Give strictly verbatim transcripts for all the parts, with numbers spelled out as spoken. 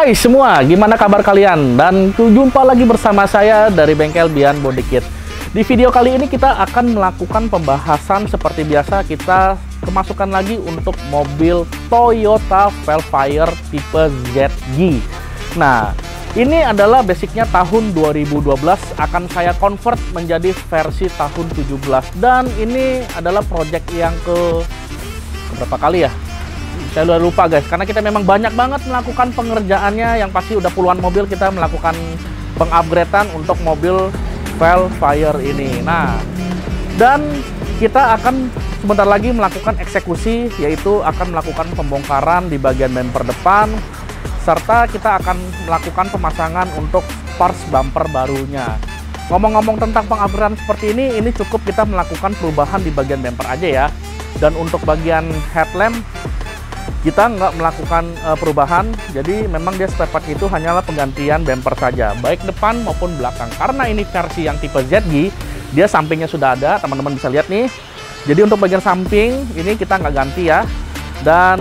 Hai semua, gimana kabar kalian? Dan jumpa lagi bersama saya dari Bengkel Bian Body Kit. Di video kali ini kita akan melakukan pembahasan seperti biasa. Kita kemasukan lagi untuk mobil Toyota Vellfire tipe Z G. Nah, ini adalah basicnya tahun dua ribu dua belas, akan saya convert menjadi versi tahun tujuh belas. Dan ini adalah project yang ke berapa kali ya? Saya udah lupa guys, karena kita memang banyak banget melakukan pengerjaannya, yang pasti udah puluhan mobil kita melakukan pengupgradean untuk mobil Vellfire ini. Nah, dan kita akan sebentar lagi melakukan eksekusi, yaitu akan melakukan pembongkaran di bagian bumper depan, serta kita akan melakukan pemasangan untuk parts bumper barunya. Ngomong-ngomong tentang pengupgradean seperti ini, ini cukup kita melakukan perubahan di bagian bumper aja ya. Dan untuk bagian headlamp kita nggak melakukan uh, perubahan, jadi memang dia spare part itu hanyalah penggantian bumper saja, baik depan maupun belakang. Karena ini versi yang tipe Z G, dia sampingnya sudah ada, teman-teman bisa lihat nih. Jadi untuk bagian samping ini kita nggak ganti ya, dan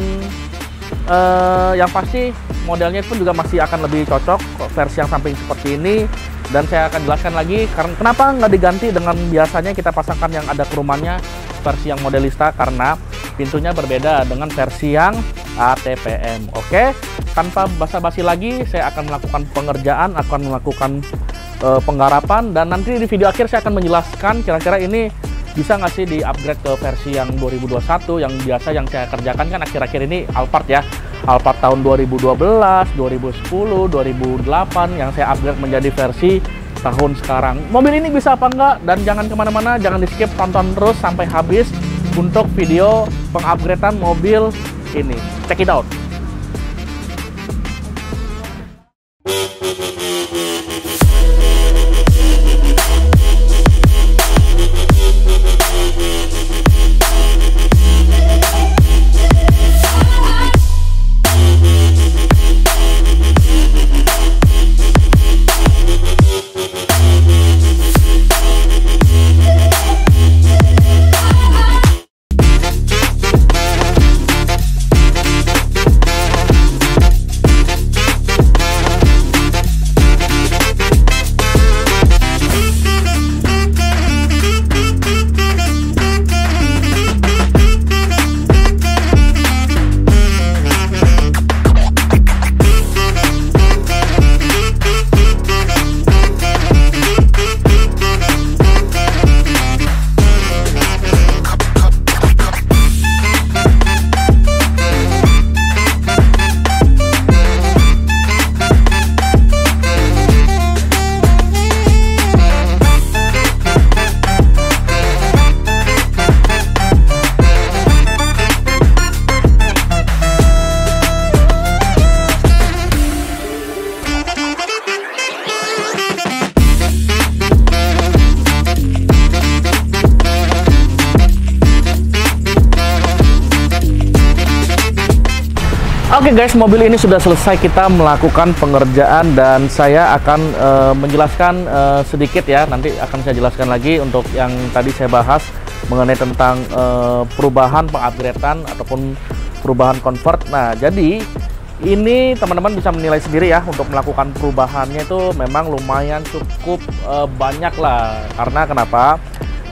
uh, yang pasti modelnya pun juga masih akan lebih cocok versi yang samping seperti ini. Dan saya akan jelaskan lagi karena kenapa nggak diganti dengan biasanya kita pasangkan yang ada kerumannya versi yang Modelista, karena pintunya berbeda dengan versi yang A T P M. Oke, tanpa basa-basi lagi, saya akan melakukan pengerjaan, akan melakukan e, penggarapan, dan nanti di video akhir saya akan menjelaskan kira-kira ini bisa nggak sih di-upgrade ke versi yang dua ribu dua puluh satu, yang biasa yang saya kerjakan kan akhir-akhir ini Alphard ya. Alphard tahun dua ribu dua belas, dua ribu sepuluh, dua ribu delapan yang saya upgrade menjadi versi tahun sekarang. Mobil ini bisa apa enggak? Dan jangan kemana-mana, jangan di-skip, tonton terus sampai habis untuk video pengupgradean mobil ini. Check it out. Oke guys, mobil ini sudah selesai kita melakukan pengerjaan, dan saya akan uh, menjelaskan uh, sedikit ya. Nanti akan saya jelaskan lagi untuk yang tadi saya bahas mengenai tentang uh, perubahan pengupgradean ataupun perubahan convert. Nah, jadi ini teman-teman bisa menilai sendiri ya, untuk melakukan perubahannya itu memang lumayan cukup uh, banyak lah. Karena kenapa?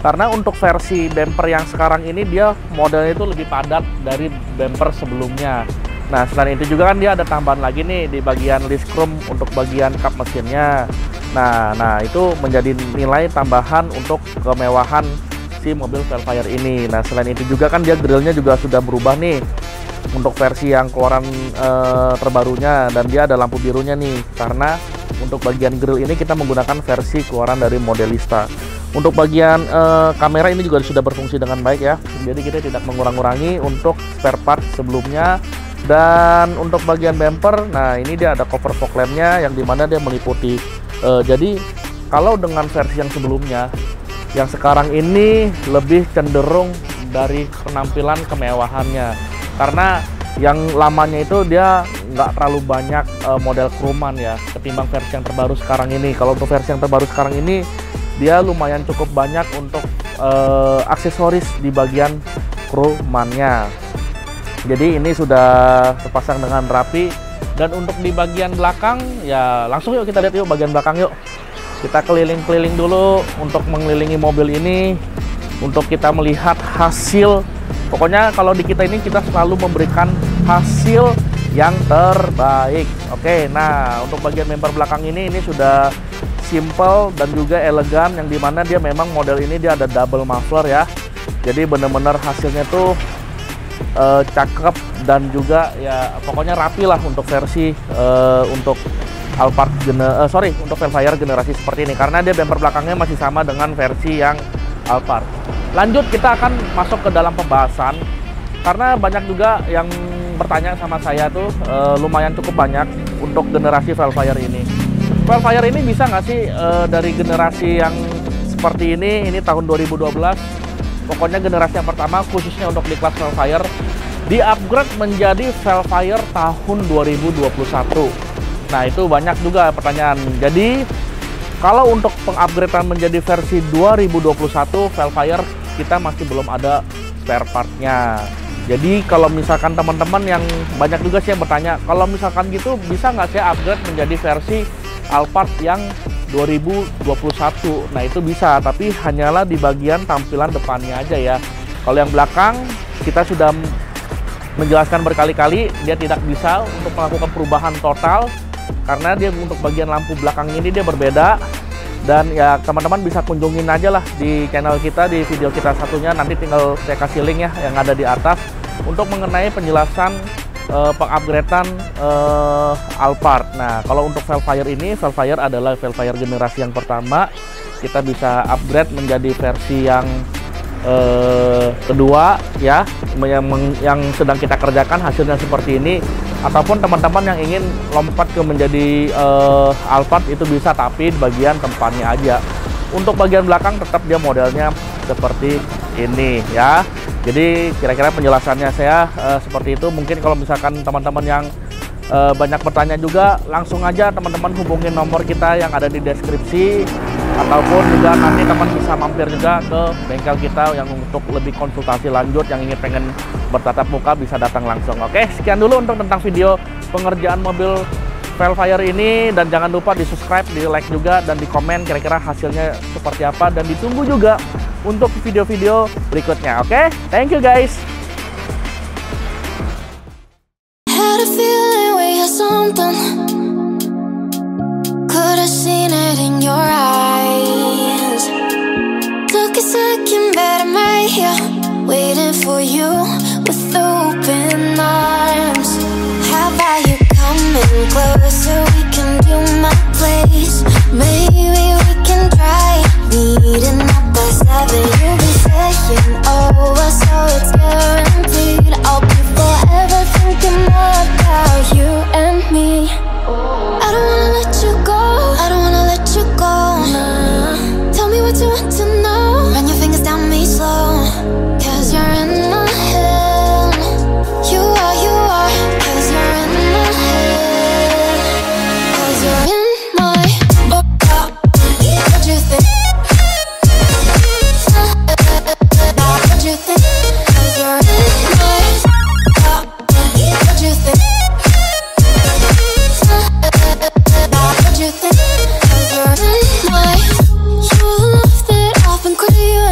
Karena untuk versi bumper yang sekarang ini dia modelnya itu lebih padat dari bumper sebelumnya. Nah, selain itu juga kan dia ada tambahan lagi nih di bagian list chrome untuk bagian kap mesinnya. Nah, nah itu menjadi nilai tambahan untuk kemewahan si mobil Vellfire ini. Nah, selain itu juga kan dia grillnya juga sudah berubah nih untuk versi yang keluaran e, terbarunya, dan dia ada lampu birunya nih karena untuk bagian grill ini kita menggunakan versi keluaran dari Modelista. Untuk bagian e, kamera ini juga sudah berfungsi dengan baik ya, jadi kita tidak mengurang-urangi untuk spare part sebelumnya. Dan untuk bagian bumper, nah ini dia ada cover fog lampnya yang dimana dia meliputi. E, jadi kalau dengan versi yang sebelumnya, yang sekarang ini lebih cenderung dari penampilan kemewahannya. Karena yang lamanya itu dia nggak terlalu banyak e, model keruman ya, ketimbang versi yang terbaru sekarang ini. Kalau untuk versi yang terbaru sekarang ini, dia lumayan cukup banyak untuk e, aksesoris di bagian kerumannya. Jadi ini sudah terpasang dengan rapi Dan untuk di bagian belakang, ya langsung yuk kita lihat yuk bagian belakang yuk. Kita keliling-keliling dulu untuk mengelilingi mobil ini, untuk kita melihat hasil. Pokoknya kalau di kita ini kita selalu memberikan hasil yang terbaik. Oke, nah untuk bagian bumper belakang ini, ini sudah simple dan juga elegan, yang dimana dia memang model ini dia ada double muffler ya. Jadi bener-bener hasilnya tuh e, cakep dan juga ya pokoknya rapi lah untuk versi e, untuk Alphard e, sorry untuk Vellfire generasi seperti ini, karena dia bumper belakangnya masih sama dengan versi yang Alphard. Lanjut kita akan masuk ke dalam pembahasan, karena banyak juga yang bertanya sama saya tuh e, lumayan cukup banyak untuk generasi Vellfire ini. Vellfire ini bisa nggak sih e, dari generasi yang seperti ini, ini tahun dua ribu dua belas, pokoknya generasi yang pertama khususnya untuk di kelas Vellfire, di upgrade menjadi Vellfire tahun dua ribu dua puluh satu. Nah itu banyak juga pertanyaan. Jadi kalau untuk pengupgradean menjadi versi dua ribu dua puluh satu Vellfire kita masih belum ada spare partnya. Jadi kalau misalkan teman-teman yang banyak juga sih yang bertanya, kalau misalkan gitu bisa nggak saya upgrade menjadi versi Alphard yang dua ribu dua puluh satu? Nah itu bisa, tapi hanyalah di bagian tampilan depannya aja ya. Kalau yang belakang kita sudah menjelaskan berkali-kali, dia tidak bisa untuk melakukan perubahan total, karena dia untuk bagian lampu belakang ini dia berbeda. Dan ya teman-teman bisa kunjungin aja lah di channel kita, di video kita satunya, nanti tinggal saya kasih link ya yang ada di atas untuk mengenai penjelasan uh, pengupgradean uh, Alphard. Nah kalau untuk Vellfire ini, Vellfire adalah Vellfire generasi yang pertama, kita bisa upgrade menjadi versi yang uh, kedua ya, yang, yang sedang kita kerjakan hasilnya seperti ini. Ataupun teman-teman yang ingin lompat ke menjadi uh, Alphard itu bisa, tapi di bagian tempatnya aja. Untuk bagian belakang tetap dia modelnya seperti ini ya. Jadi kira-kira penjelasannya saya uh, seperti itu. Mungkin kalau misalkan teman-teman yang uh, banyak bertanya juga, langsung aja teman-teman hubungin nomor kita yang ada di deskripsi, ataupun juga nanti teman bisa mampir juga ke bengkel kita yang untuk lebih konsultasi lanjut. Yang ingin pengen bertatap muka bisa datang langsung. Oke, sekian dulu untuk tentang video pengerjaan mobil Vellfire ini, dan jangan lupa di subscribe, di like juga, dan di komen kira-kira hasilnya seperti apa, dan ditunggu juga untuk video-video berikutnya. Oke, thank you guys. Closer, we can do my place. Maybe we can try meeting up by seven. You'll be saying over, so it's guaranteed. I'll be forever thinking about you and me. I don't wanna let you go. I don't wanna let you go. Nah. Tell me what you want to know. Run your fingers down me slow, 'cause you're in my head. You are, you are. 'Cause you're in my head. You're in my book, what you think? What you think? 'Cause you're in my book, what you think? What you think? 'Cause you're in my. You left it off and quit you.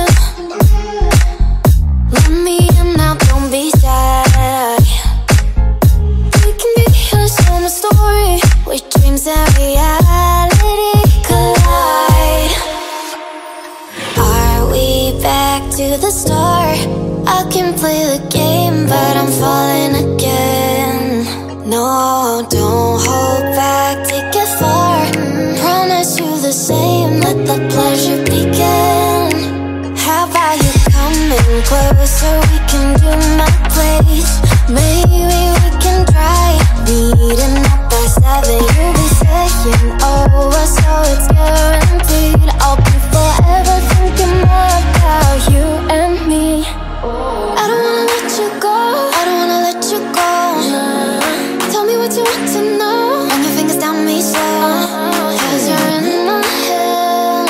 Let me in now, don't be sad. We can be here, tell my story. We dreams and reality collide. Are we back to the start? I can play the game, but I'm falling again. No, don't hold back, take it far. Promise you the same, let the pleasure begin. How about you coming closer? We can do my place. Maybe we can try meeting up. Seven, you'll be saying over, so it's guaranteed. I'll be forever thinking about you and me. I don't wanna let you go. I don't wanna let you go. Nah. Tell me what you want to know. Run your fingers down me slow, uh-huh. 'Cause you're in my head.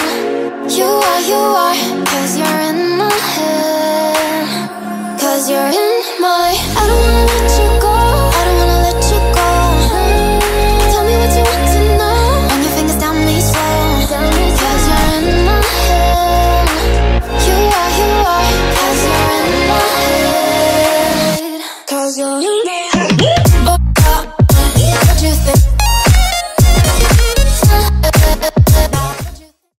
You are, you are. 'Cause you're in my head. 'Cause you're in my. I don't wanna let you go. I don't wanna let you go.